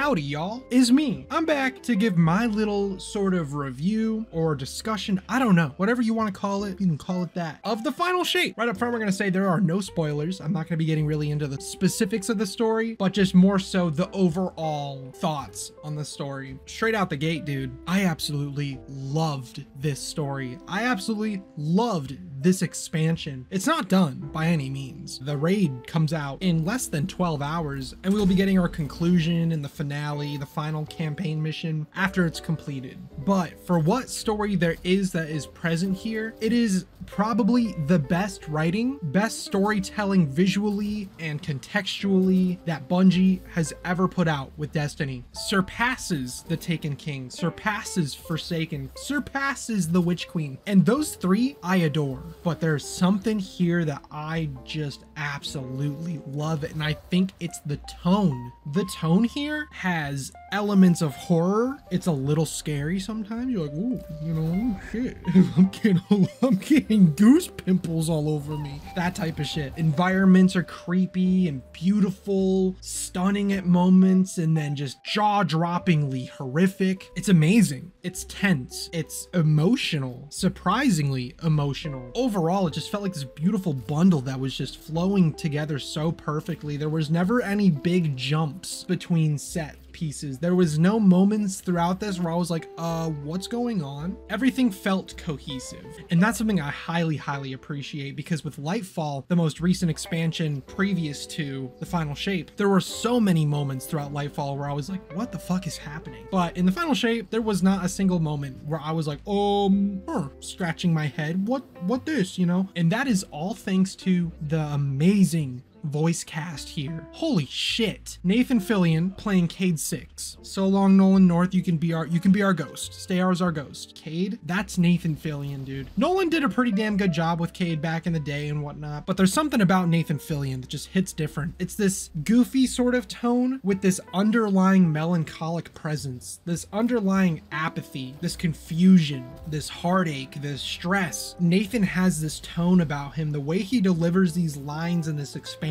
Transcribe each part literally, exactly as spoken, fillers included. Howdy y'all, is me. I'm back to give my little sort of review or discussion, I don't know, whatever you want to call it, you can call it that, of the Final Shape. Right up front, we're going to say there are no spoilers. I'm not going to be getting really into the specifics of the story, but just more so the overall thoughts on the story. Straight out the gate, dude, I absolutely loved this story. I absolutely loved this expansion. It's not done by any means. The raid comes out in less than twelve hours, and we'll be getting our conclusion and the finale, the final campaign mission, after it's completed. But for what story there is that is present here, it is probably the best writing, best storytelling visually and contextually that Bungie has ever put out with Destiny. Surpasses the Taken King, surpasses Forsaken, surpasses the Witch Queen, and those three I adore. But there's something here that I just absolutely love, and I think it's the tone. The tone here has elements of horror. It's a little scary sometimes. You're like, ooh, you know, shit. I'm getting, I'm getting goose pimples all over me. That type of shit. Environments are creepy and beautiful, stunning at moments, and then just jaw-droppingly horrific. It's amazing. It's tense. It's emotional. Surprisingly emotional. Overall, it just felt like this beautiful bundle that was just flowing together so perfectly. There was never any big jumps between sets. Pieces. There was no moments throughout this where I was like, uh, what's going on? Everything felt cohesive. And that's something I highly, highly appreciate, because with Lightfall, the most recent expansion previous to the Final Shape, there were so many moments throughout Lightfall where I was like, what the fuck is happening? But in the Final Shape, there was not a single moment where I was like, um, huh, scratching my head. What, what this, you know? And that is all thanks to the amazing voice cast here. Holy shit. Nathan Fillion playing Cade Six. So long, Nolan North. You can be our you can be our ghost. Stay ours our ghost. Cade? That's Nathan Fillion, dude. Nolan did a pretty damn good job with Cade back in the day and whatnot, but there's something about Nathan Fillion that just hits different. It's this goofy sort of tone with this underlying melancholic presence, this underlying apathy, this confusion, this heartache, this stress. Nathan has this tone about him. The way he delivers these lines in this expansion,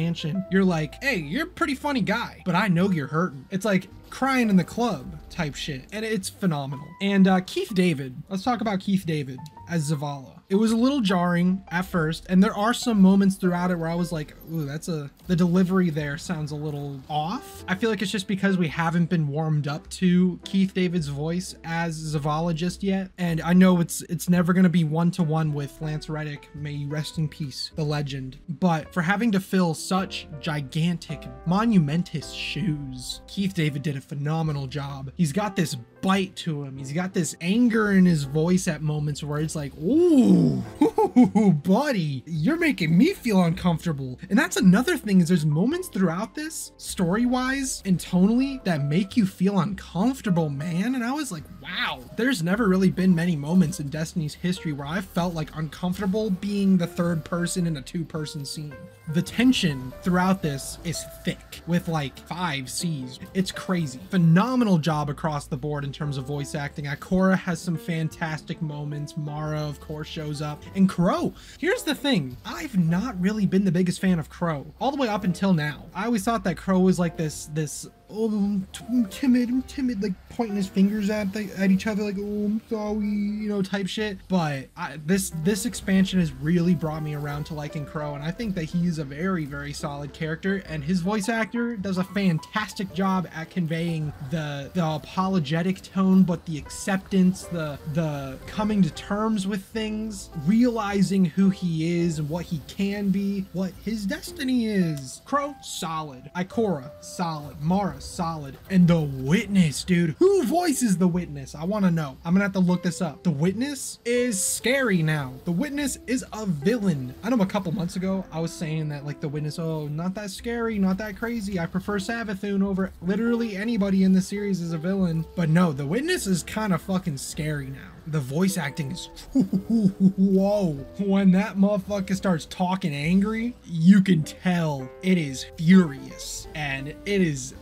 you're like, hey, you're a pretty funny guy, but I know you're hurting. It's like crying in the club type shit. And it's phenomenal. And uh, Keith David, let's talk about Keith David as Zavala. It was a little jarring at first, and there are some moments throughout it where I was like, ooh, that's a, the delivery there sounds a little off. I feel like it's just because we haven't been warmed up to Keith David's voice as Zavala just yet. And I know it's it's never gonna be one-to-one with Lance Reddick, may you rest in peace, the legend. But for having to fill such gigantic, monumentous shoes, Keith David did a phenomenal job. He's got this bite to him. He's got this anger in his voice at moments where it's like, ooh, ooh, buddy, you're making me feel uncomfortable. And that's another thing, is there's moments throughout this story-wise and tonally that make you feel uncomfortable, man. And I was like, wow, there's never really been many moments in Destiny's history where I felt like uncomfortable being the third person in a two-person scene. The tension throughout this is thick with like five C's. It's crazy. Phenomenal job across the board in terms of voice acting. Ikora has some fantastic moments. Mara, of course, shows up. And Crow. Here's the thing. I've not really been the biggest fan of Crow all the way up until now. I always thought that Crow was like this, this, oh, I'm, I'm timid, I'm timid, like pointing his fingers at the, at each other, like, oh, I'm sorry, you know, type shit. But I, this this expansion has really brought me around to liking Crow, and I think that he's a very, very solid character, and his voice actor does a fantastic job at conveying the the apologetic tone, but the acceptance, the the coming to terms with things, realizing who he is and what he can be, what his destiny is. Crow, solid. Ikora, solid. Mara, solid. And The Witness, dude. Who voices The Witness? I want to know. I'm gonna have to look this up. The Witness is scary now. The Witness is a villain. I know a couple months ago I was saying that, like, The Witness, oh, not that scary, not that crazy, I prefer Savathun over literally anybody in the series as a villain. But no, The Witness is kind of fucking scary now. The voice acting is whoa. When that motherfucker starts talking angry, you can tell it is furious, and it is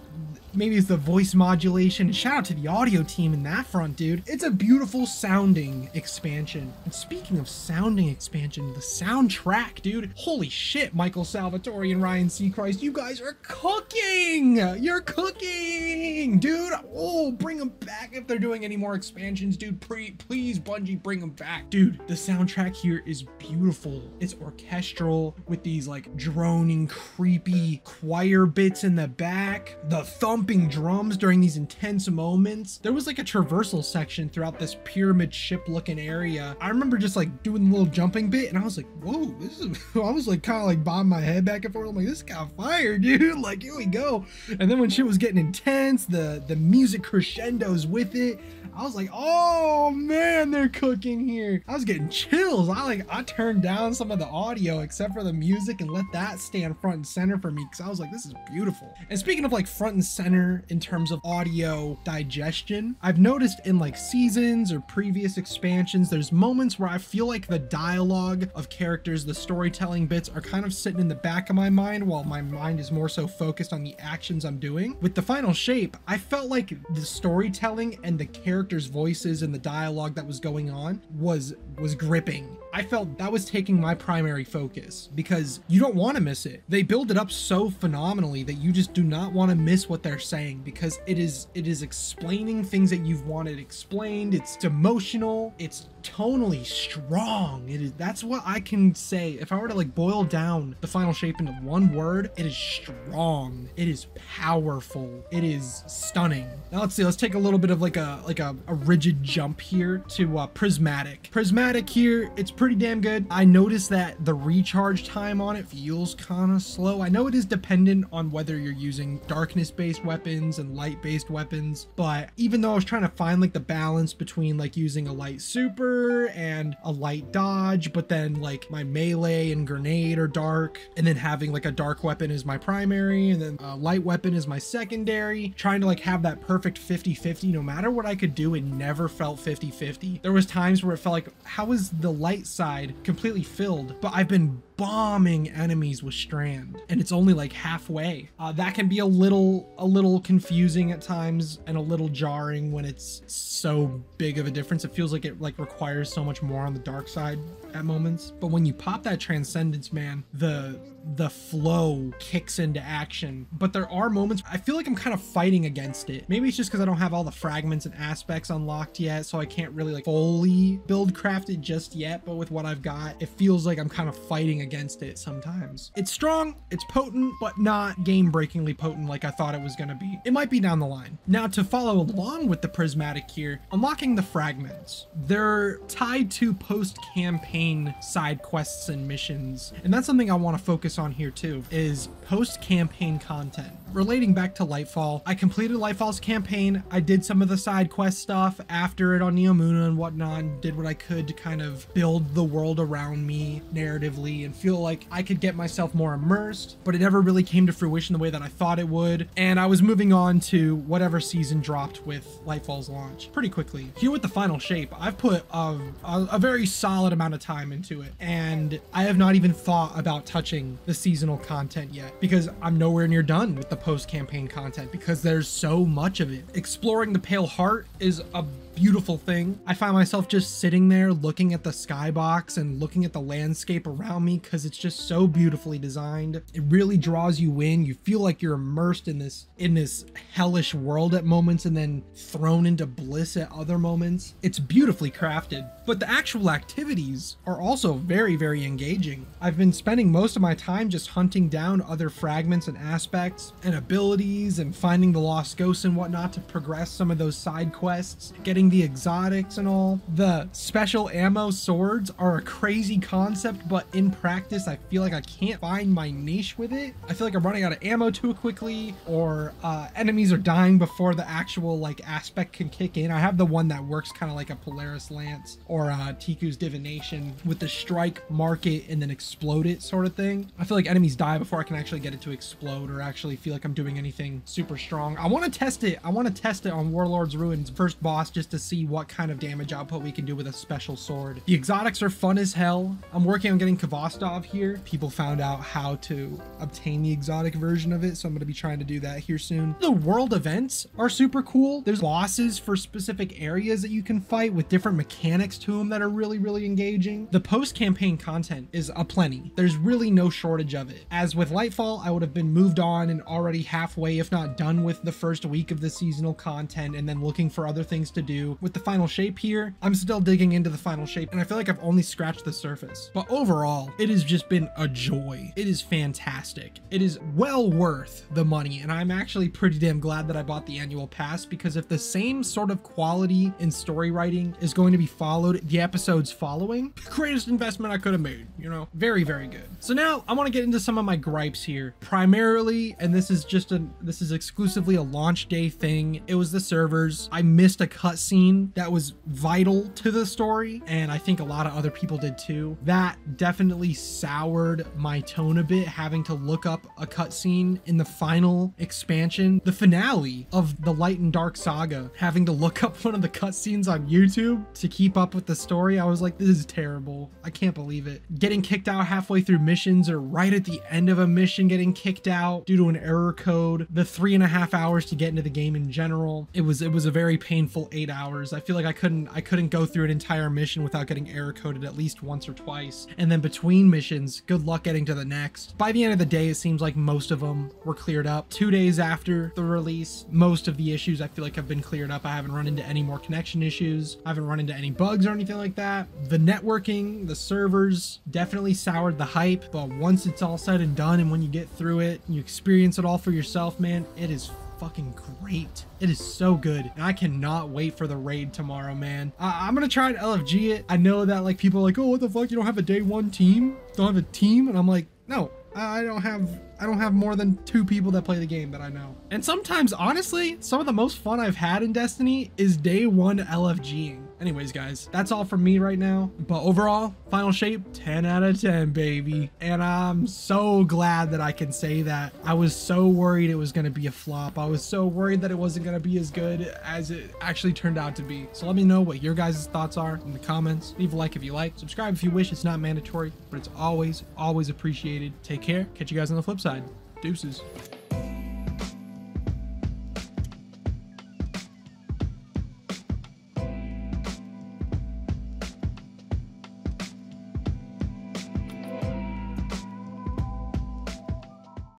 Maybe it's the voice modulation. Shout out to the audio team in that front, dude. It's a beautiful sounding expansion. And speaking of sounding expansion, the soundtrack, dude. Holy shit, Michael Salvatori and Ryan Seacrest, you guys are cooking! You're cooking, dude! Oh, bring them back if they're doing any more expansions, dude. Pre please, Bungie, bring them back. Dude, the soundtrack here is beautiful. It's orchestral with these like droning, creepy choir bits in the back, the thumping drums during these intense moments. There was like a traversal section throughout this pyramid ship looking area. I remember just like doing a little jumping bit and I was like, whoa, this is, I was like kind of like bobbing my head back and forth. I'm like, this got fire, dude. Like, here we go. And then when shit was getting intense, the, the music crescendos with it. I was like, oh man, they're cooking here. I was getting chills. I like, I turned down some of the audio except for the music and let that stand front and center for me because I was like, this is beautiful. And speaking of like front and center in terms of audio digestion, I've noticed in like seasons or previous expansions, there's moments where I feel like the dialogue of characters, the storytelling bits are kind of sitting in the back of my mind while my mind is more so focused on the actions I'm doing. With the Final Shape, I felt like the storytelling and the characters' voices and the dialogue that was going on was was gripping. I felt that was taking my primary focus because you don't want to miss it. They build it up so phenomenally that you just do not want to miss what they're saying because it is it is explaining things that you've wanted explained. It's emotional. It's tonally strong. It is. That's what I can say. If I were to like boil down the Final Shape into one word, it is strong. It is powerful. It is stunning. Now let's see. Let's take a little bit of like a like a, a rigid jump here to uh, Prismatic. Prismatic here. It's pretty damn good. I noticed that the recharge time on it feels kind of slow. I know it is dependent on whether you're using darkness-based weapons and light-based weapons, but even though I was trying to find like the balance between like using a light super and a light dodge, but then like my melee and grenade are dark, and then having like a dark weapon is my primary and then a light weapon is my secondary, trying to like have that perfect fifty fifty. No matter what I could do, it never felt fifty fifty. There was times where it felt like, how is the light side completely filled, but I've been bombing enemies with Strand and it's only like halfway. Uh, that can be a little a little confusing at times and a little jarring when it's so big of a difference. It feels like it like requires so much more on the dark side at moments, but when you pop that Transcendence, man, the the flow kicks into action. But there are moments I feel like I'm kind of fighting against it. Maybe it's just because I don't have all the fragments and aspects unlocked yet, so I can't really like fully build craft it just yet, but with what I've got, it feels like I'm kind of fighting against it sometimes. It's strong, it's potent, but not game-breakingly potent like I thought it was going to be. It might be down the line. Now, to follow along with the Prismatic here, unlocking the fragments. They're tied to post-campaign side quests and missions, and that's something I want to focus on here too, is post-campaign content. Relating back to Lightfall, I completed Lightfall's campaign. I did some of the side quest stuff after it on Neomuna and whatnot, and did what I could to kind of build the world around me narratively and feel like I could get myself more immersed, but it never really came to fruition the way that I thought it would. And I was moving on to whatever season dropped with Lightfall's launch pretty quickly. Here with the Final Shape, I've put a, a, a very solid amount of time into it, and I have not even thought about touching the seasonal content yet because I'm nowhere near done with the post-campaign content because there's so much of it. Exploring the Pale Heart is a beautiful thing. I find myself just sitting there looking at the skybox and looking at the landscape around me because it's just so beautifully designed. It really draws you in. You feel like you're immersed in this in this hellish world at moments and then thrown into bliss at other moments. It's beautifully crafted, but the actual activities are also very, very engaging. I've been spending most of my time just hunting down other fragments and aspects and abilities and finding the lost ghosts and whatnot to progress some of those side quests, getting the exotics and all. The special ammo swords are a crazy concept, but in practice, I feel like I can't find my niche with it. I feel like I'm running out of ammo too quickly, or uh, enemies are dying before the actual like aspect can kick in. I have the one that works kind of like a Polaris Lance or uh, Tiku's Divination with the strike, mark it, and then explode it sort of thing. I feel like enemies die before I can actually get it to explode or actually feel like I'm doing anything super strong. I want to test it. I want to test it on Warlord's Ruins, first boss, just to to see what kind of damage output we can do with a special sword. The exotics are fun as hell. I'm working on getting Kvostov here. People found out how to obtain the exotic version of it, so I'm going to be trying to do that here soon. The world events are super cool. There's bosses for specific areas that you can fight with different mechanics to them that are really, really engaging. The post-campaign content is aplenty. There's really no shortage of it. As with Lightfall, I would have been moved on and already halfway, if not done with the first week of the seasonal content and then looking for other things to do. With the Final Shape here, I'm still digging into the Final Shape and I feel like I've only scratched the surface. But overall, it has just been a joy. It is fantastic. It is well worth the money, and I'm actually pretty damn glad that I bought the annual pass, because if the same sort of quality in story writing is going to be followed the episodes following, the greatest investment I could have made, you know? Very, very good. So now I want to get into some of my gripes here. Primarily, and this is just a, this is exclusively a launch day thing, it was the servers. I missed a cutscene that was vital to the story, and I think a lot of other people did too. That definitely soured my tone a bit, having to look up a cutscene in the final expansion, the finale of the Light and Dark Saga, having to look up one of the cutscenes on YouTube to keep up with the story. I was like, this is terrible. I can't believe it. Getting kicked out halfway through missions, or right at the end of a mission getting kicked out due to an error code, the three and a half hours to get into the game in general. It was, it was a very painful eight hours. I feel like I couldn't, I couldn't go through an entire mission without getting error coded at least once or twice. And then between missions, good luck getting to the next. By the end of the day, it seems like most of them were cleared up. Two days after the release, most of the issues I feel like have been cleared up. I haven't run into any more connection issues. I haven't run into any bugs or anything like that. The networking, the servers definitely soured the hype, but once it's all said and done and when you get through it, you experience it all for yourself, man, it is fucking great. It is so good, and I cannot wait for the raid tomorrow, man. I I'm gonna try and L F G it. I know that like people are like, oh, what the fuck, you don't have a day one team? Don't have a team? And I'm like, no, I don't have I don't have more than two people that play the game that I know. And sometimes, honestly, some of the most fun I've had in Destiny is day one LFGing. Anyways, guys, that's all from me right now. But overall, Final Shape, ten out of ten, baby. And I'm so glad that I can say that. I was so worried it was going to be a flop. I was so worried that it wasn't going to be as good as it actually turned out to be. So let me know what your guys' thoughts are in the comments. Leave a like if you like. Subscribe if you wish. It's not mandatory, but it's always, always appreciated. Take care. Catch you guys on the flip side. Deuces.